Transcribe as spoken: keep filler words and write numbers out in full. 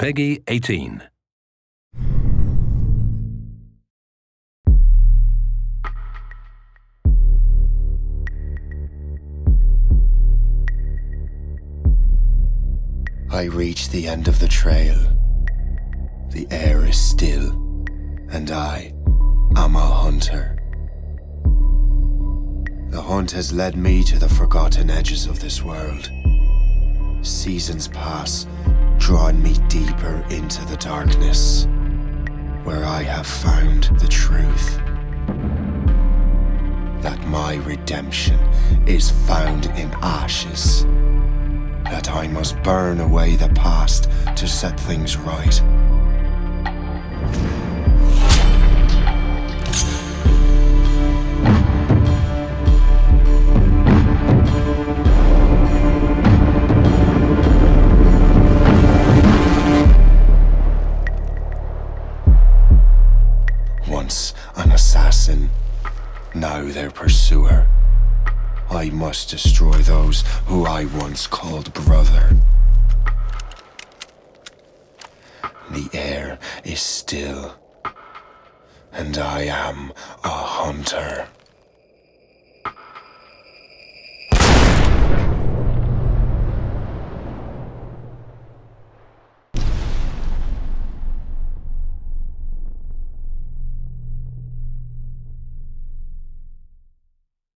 Peggy eighteen. I reach the end of the trail. The air is still, and I am a hunter. The hunt has led me to the forgotten edges of this world. Seasons pass, drawing me deeper into the darkness, where I have found the truth. That my redemption is found in ashes. That I must burn away the past to set things right. Once an assassin, now their pursuer. I must destroy those who I once called brother. The air is still, and I am a hunter.